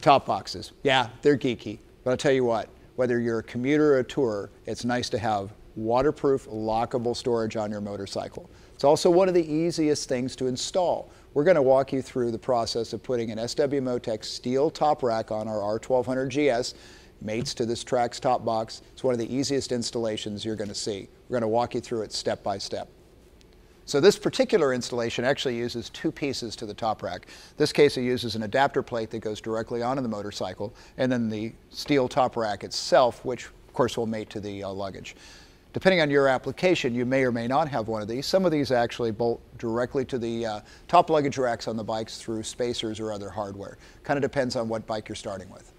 Top boxes, yeah, they're geeky, but I'll tell you what, whether you're a commuter or a tourer, it's nice to have waterproof, lockable storage on your motorcycle. It's also one of the easiest things to install. We're going to walk you through the process of putting an SW-MOTECH steel top rack on our R1200GS, mates to this Trax top box. It's one of the easiest installations you're going to see. We're going to walk you through it step by step. So this particular installation actually uses two pieces to the top rack. In this case, it uses an adapter plate that goes directly onto the motorcycle, and then the steel top rack itself, which of course will mate to the luggage. Depending on your application, you may or may not have one of these. Some of these actually bolt directly to the top luggage racks on the bikes through spacers or other hardware. Kind of depends on what bike you're starting with.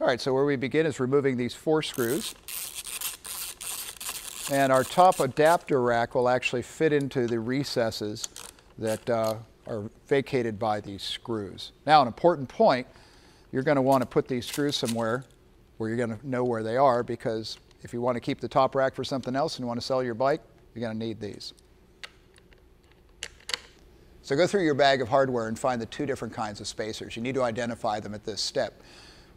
All right, so where we begin is removing these four screws. And our top adapter rack will actually fit into the recesses that are vacated by these screws. Now, an important point, you're going to want to put these screws somewhere where you're going to know where they are, because if you want to keep the top rack for something else and you want to sell your bike, you're going to need these. So go through your bag of hardware and find the two different kinds of spacers. You need to identify them at this step.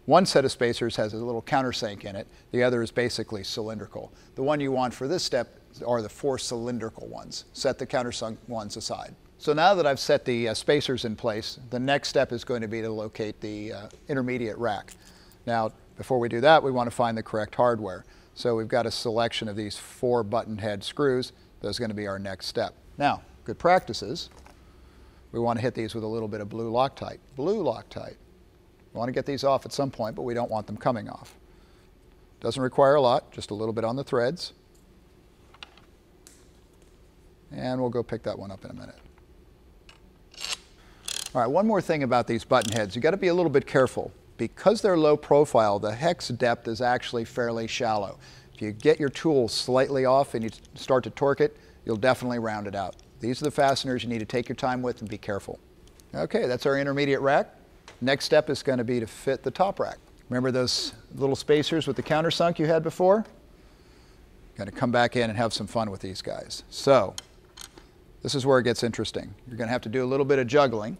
One set of spacers has a little countersink in it. The other is basically cylindrical. The one you want for this step are the four cylindrical ones. Set the countersunk ones aside. So now that I've set the spacers in place, the next step is going to be to locate the intermediate rack. Now, before we do that, we want to find the correct hardware. So we've got a selection of these four button head screws. Those are going to be our next step. Now, good practices. We want to hit these with a little bit of blue Loctite. Blue Loctite. We want to get these off at some point, but we don't want them coming off. Doesn't require a lot, just a little bit on the threads. And we'll go pick that one up in a minute. All right, one more thing about these button heads. You've got to be a little bit careful. Because they're low profile, the hex depth is actually fairly shallow. If you get your tool slightly off and you start to torque it, you'll definitely round it out. These are the fasteners you need to take your time with and be careful. Okay, that's our intermediate rack. Next step is going to be to fit the top rack. Remember those little spacers with the countersunk you had before? Got to come back in and have some fun with these guys. So, this is where it gets interesting. You're going to have to do a little bit of juggling.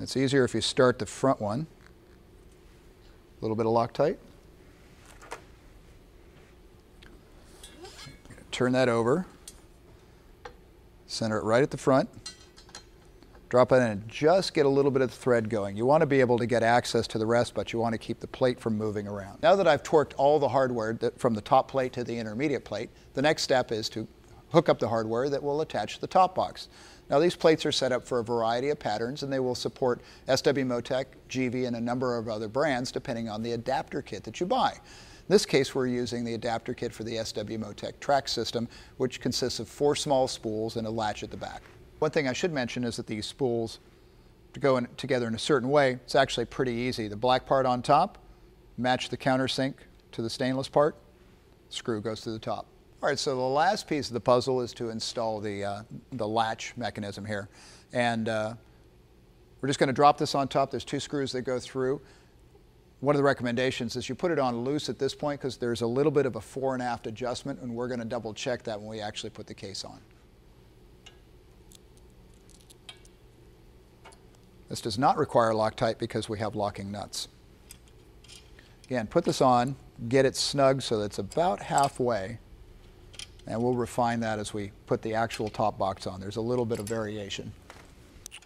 It's easier if you start the front one. A little bit of Loctite. Turn that over. Center it right at the front. Drop it in and just get a little bit of the thread going. You want to be able to get access to the rest, but you want to keep the plate from moving around. Now that I've torqued all the hardware from the top plate to the intermediate plate, the next step is to hook up the hardware that will attach the top box. Now these plates are set up for a variety of patterns, and they will support SW-MOTECH, GV, and a number of other brands depending on the adapter kit that you buy. In this case, we're using the adapter kit for the SW-MOTECH Trax system, which consists of four small spools and a latch at the back. One thing I should mention is that these spools go in together in a certain way. It's actually pretty easy. The black part on top, match the countersink to the stainless part, screw goes to the top. All right, so the last piece of the puzzle is to install the latch mechanism here. And we're just going to drop this on top. There's two screws that go through. One of the recommendations is you put it on loose at this point because there's a little bit of a fore and aft adjustment, and we're going to double check that when we actually put the case on. This does not require Loctite because we have locking nuts. Again, put this on, get it snug so that it's about halfway, and we'll refine that as we put the actual top box on. There's a little bit of variation.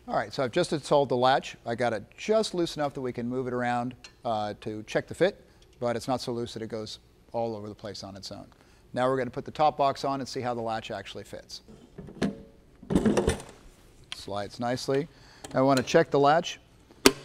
All right, so I've just installed the latch. I got it just loose enough that we can move it around to check the fit, but it's not so loose that it goes all over the place on its own. Now we're going to put the top box on and see how the latch actually fits. Slides nicely. I want to check the latch.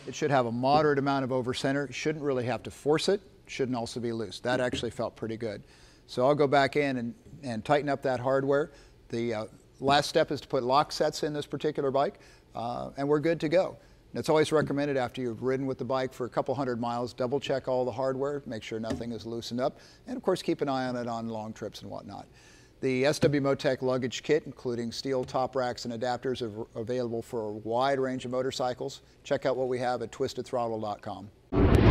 It should have a moderate amount of over-center. You shouldn't really have to force it. Shouldn't also be loose. That actually felt pretty good. So I'll go back in and tighten up that hardware. The last step is to put lock sets in this particular bike, and we're good to go. And it's always recommended after you've ridden with the bike for a couple hundred miles, double check all the hardware, make sure nothing is loosened up, and of course keep an eye on it on long trips and whatnot. The SW-MOTECH luggage kit, including steel top racks and adapters, are available for a wide range of motorcycles. Check out what we have at TwistedThrottle.com.